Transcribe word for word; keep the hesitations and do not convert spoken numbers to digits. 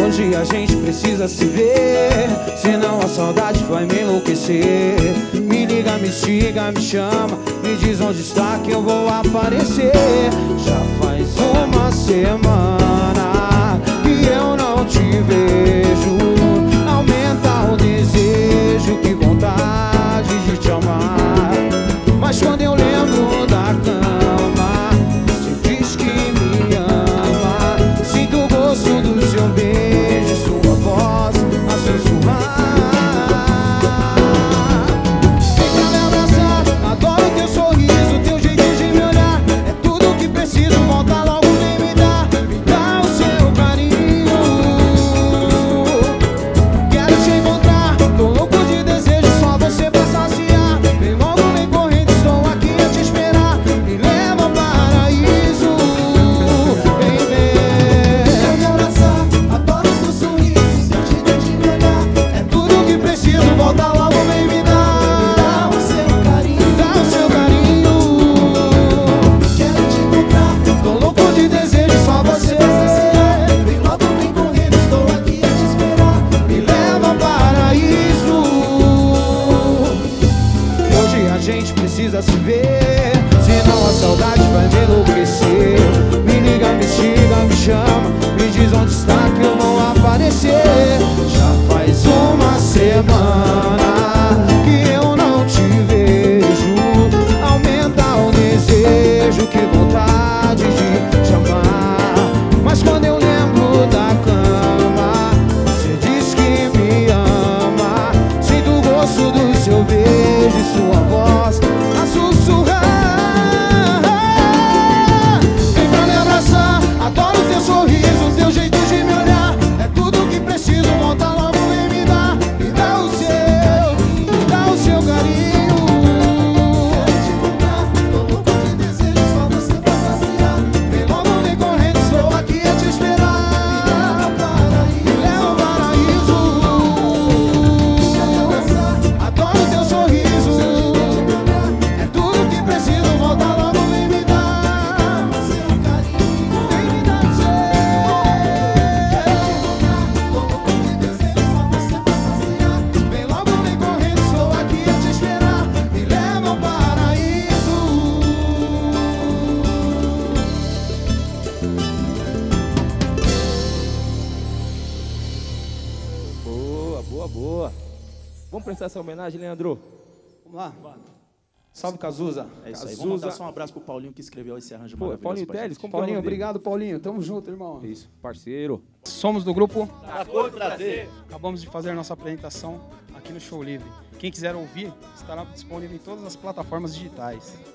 Hoje a gente precisa se ver, senão a saudade vai me enlouquecer. Me liga, me siga, me chama, me diz onde está que eu vou aparecer. Já faz uma semana que eu não te vejo. Aumenta o desejo, que vontade de te amar. Mas quando eu lembro da cama, você diz que me ama. Sinto o gosto do seu beijo, sua voz a sussurrar. Fica me abraçar, adoro teu sorriso, teu jeito de me olhar. É tudo que preciso, volta logo, nem me dá, me dá o seu carinho. Quero te encontrar, tô louco de desejo, só você pra saciar. Vem logo, vem correndo, estou aqui a te esperar. Me leva ao paraíso, vem ver. Fica me abraçar, adoro teu sorriso, volta logo, vem me dar, me dá o seu carinho, me dá o seu carinho. Quero te encontrar, tô louco de desejo, só você. Vem logo, vem correndo, estou aqui a te esperar. Me leva ao paraíso. Hoje a gente precisa se ver, senão a saudade vai me enlouquecer. Me liga, me xinga, me chama, me diz onde está que eu vou aparecer. Já faz uma semana que eu não te vejo. Aumenta o desejo, que vontade de te amar. Mas quando eu lembro da cama, você diz que me ama. Sinto o gosto do seu beijo e sua voz a sussurrar. Vem pra me abraçar, adoro teu sorriso, teu jeito de me olhar. É tudo que preciso, volta logo. Essa homenagem, Leandro. Vamos lá. Vamos lá. Salve, Cazuza. É isso aí. Vamos mandar só um abraço pro Paulinho que escreveu esse arranjo maravilhoso. Paulinho Teles, com Paulinho, obrigado, Paulinho. Tamo junto, irmão. Isso, parceiro. Somos do grupo Da Cor do Prazer. Acabamos de fazer a nossa apresentação aqui no Show Livre. Quem quiser ouvir, estará disponível em todas as plataformas digitais.